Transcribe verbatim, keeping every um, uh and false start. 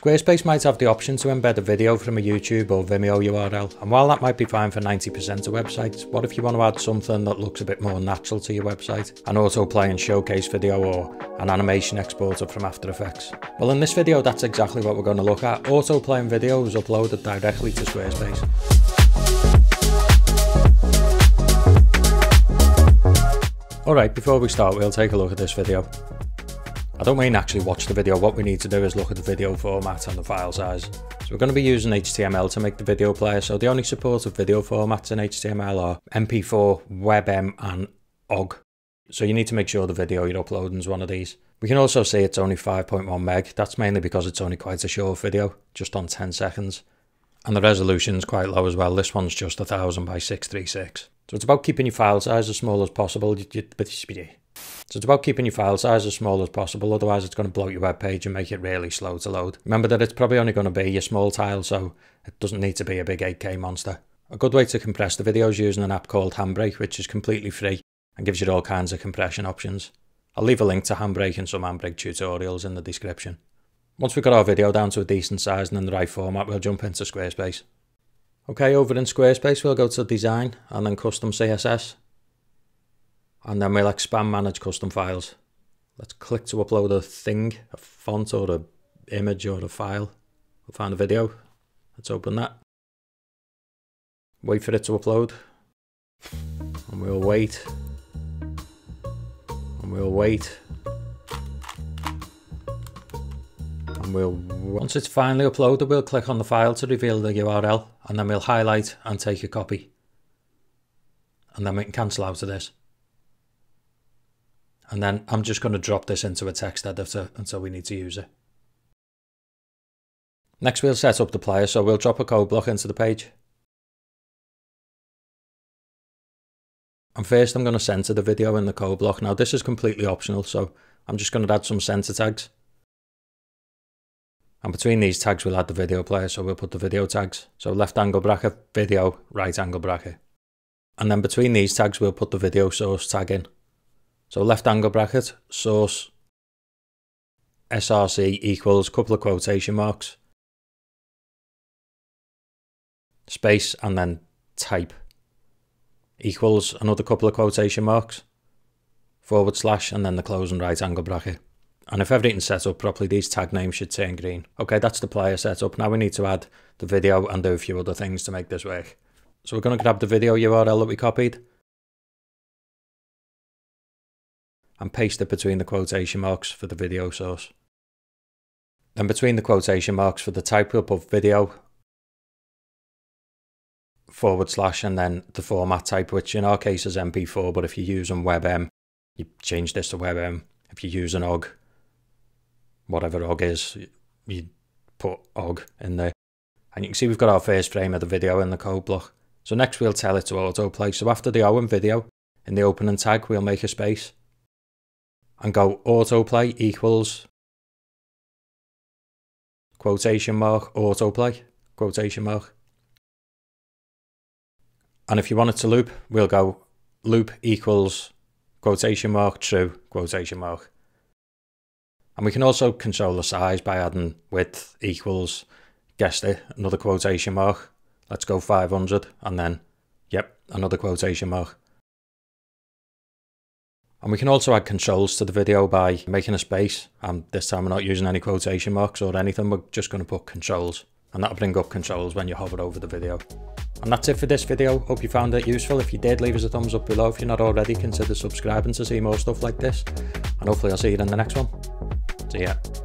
Squarespace might have the option to embed a video from a YouTube or Vimeo U R L, and while that might be fine for ninety percent of websites, what if you want to add something that looks a bit more natural to your website? An autoplay and showcase video, or an animation exported from After Effects? Well, in this video that's exactly what we're going to look at. Autoplay and videos uploaded directly to Squarespace. Alright, before we start, we'll take a look at this video. I don't mean actually watch the video, what we need to do is look at the video format and the file size. So we're going to be using H T M L to make the video player, so the only supported video formats in H T M L are M P four, WebM and O G. So you need to make sure the video you're uploading is one of these. We can also see it's only five point one meg, that's mainly because it's only quite a short video, just on ten seconds. And the resolution's quite low as well, this one's just one thousand by six thirty-six. So it's about keeping your file size as small as possible. So it's about keeping your file size as small as possible, otherwise it's going to bloat your web page and make it really slow to load. Remember that it's probably only going to be your small tile, so it doesn't need to be a big eight K monster. A good way to compress the video is using an app called HandBrake, which is completely free and gives you all kinds of compression options. I'll leave a link to HandBrake and some HandBrake tutorials in the description. Once we've got our video down to a decent size and in the right format, we'll jump into Squarespace. Okay, over in Squarespace we'll go to Design and then Custom C S S, and then we'll expand Manage Custom Files. Let's click to upload a thing, a font or an image or a file. We'll find a video. Let's open that. Wait for it to upload. And we'll wait. And we'll wait. And we'll, once it's finally uploaded, we'll click on the file to reveal the U R L, and then we'll highlight and take a copy, and then we can cancel out of this, and then I'm just going to drop this into a text editor until we need to use it. Next we'll set up the player, so we'll drop a code block into the page, and first I'm going to center the video in the code block. Now this is completely optional, so I'm just going to add some center tags. And between these tags we'll add the video player, so we'll put the video tags. So left angle bracket, video, right angle bracket. And then between these tags we'll put the video source tag in. So left angle bracket, source, S R C equals, couple of quotation marks, space and then type, equals, another couple of quotation marks, forward slash and then the closing right angle bracket. And if everything's set up properly, these tag names should turn green. Okay, that's the player set up. Now we need to add the video and do a few other things to make this work. So we're going to grab the video U R L that we copied and paste it between the quotation marks for the video source. Then between the quotation marks for the type we'll put video, forward slash and then the format type, which in our case is M P four, but if you're using WebM, you change this to WebM. If you're using O G, whatever O G is, you put O G in there. And you can see we've got our first frame of the video in the code block. So next we'll tell it to autoplay. So after the O in video, in the opening tag, we'll make a space and go autoplay equals quotation mark autoplay, quotation mark. And if you want it to loop, we'll go loop equals quotation mark true, quotation mark. And we can also control the size by adding width equals, guessed it, another quotation mark. Let's go five hundred and then, yep, another quotation mark. And we can also add controls to the video by making a space. And this time we're not using any quotation marks or anything, we're just going to put controls. And that'll bring up controls when you hover over the video. And that's it for this video. Hope you found it useful. If you did, leave us a thumbs up below. If you're not already, consider subscribing to see more stuff like this. And hopefully I'll see you in the next one. See ya.